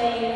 say